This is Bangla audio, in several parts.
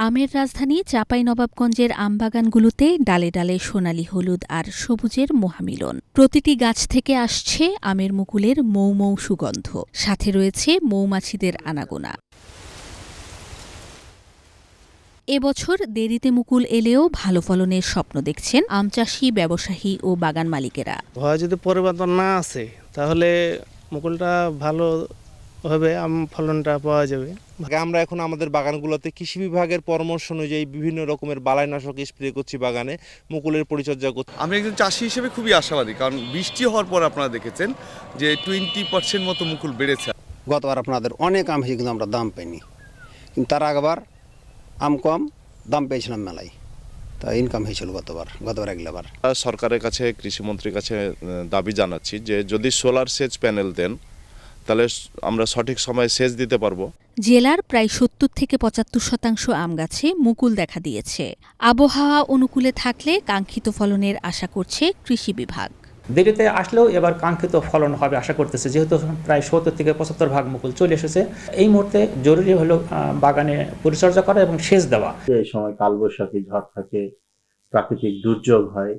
आमेर राजधानी चापाईनबाबगंजेर आमबागानगुलोते डाले डाले सोनाली हलुद और सबुजेर महामिलन। प्रतिटी गाछ थेके आसछे आमेर मुकुलेर मऊ मऊ सुगन्ध, साथे रयेछे मौमाछिदेर आनागोना। এবছর দেরিতে মুকুল এলেও ভালো ফলনের স্বপ্ন দেখছেন আম চাষী, ব্যবসায়ী ও বাগান মালিকেরা। ভয় যদি পরিবর্তন না আসে তাহলে মুকুলটা ভালো হবে, আম ফলনটা পাওয়া যাবে। আমরা এখন আমাদের বাগানগুলোতে কৃষি বিভাগের পরামর্শ অনুযায়ী বিভিন্ন রকমের বালাইনাশক স্প্রে করছি, বাগানে মুকুলের পরিচর্যা করছি। আমি একজন চাষি হিসেবে খুবই আশাবাদী, কারণ বৃষ্টি হওয়ার পর আপনারা দেখেছেন যে 20% মতো মুকুল বেড়েছে। গতবার আপনাদের অনেক আম হয়েছে কিন্তু আমরা দাম পাইনি, কিন্তু তার আগেবার আম কম দাম পেয়েছিলাম মেলায়, তা ইনকাম হয়েছিল গতবার একলাবার। সরকারের কাছে, কৃষিমন্ত্রীর কাছে দাবি জানাচ্ছি যে যদি সোলার সেচ প্যানেল দেন তাহলে আমরা সঠিক সময়ে সেচ দিতে পারবো। জেলার প্রায় 70 থেকে 75% আম গাছে মুকুল দেখা দিয়েছে। আবহাওয়া অনুকূলে থাকলে কাঙ্ক্ষিত ফলনের আশা করছে কৃষি বিভাগ। দেরিতে আসলেও এবার কাঙ্ক্ষিত ফলন হবে আশা করতেছে, যেহেতু প্রায় 70 থেকে 75% মুকুল চলে এসেছে। এই মুহূর্তে জরুরি হলো বাগানে পরিচর্যা করা এবং সেচ দেওয়া। এই সময় কালবৈশাখী ঝড় থাকে, প্রাকৃতিক দুর্যোগ হয়,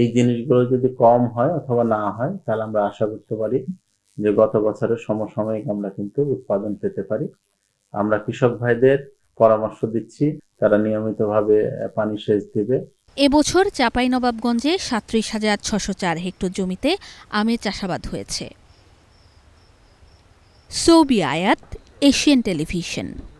এই জিনিসগুলো যদি কম হয় অথবা না হয় তাহলে আমরা আশা করতে পারি যে গত বছরের সমসাময়িক আমরা কিন্তু উৎপাদন পেতে পারি। আমরা কৃষক ভাইদের পরামর্শ দিচ্ছি তারা নিয়মিতভাবে পানি সেচ দিবে। এবছর চাঁপাইনবাবগঞ্জে ৩৭,৬০৪ হেক্টর জমিতে আমের চাষাবাদ হয়েছে। সোবি আয়াত, এশিয়ান টেলিভিশন।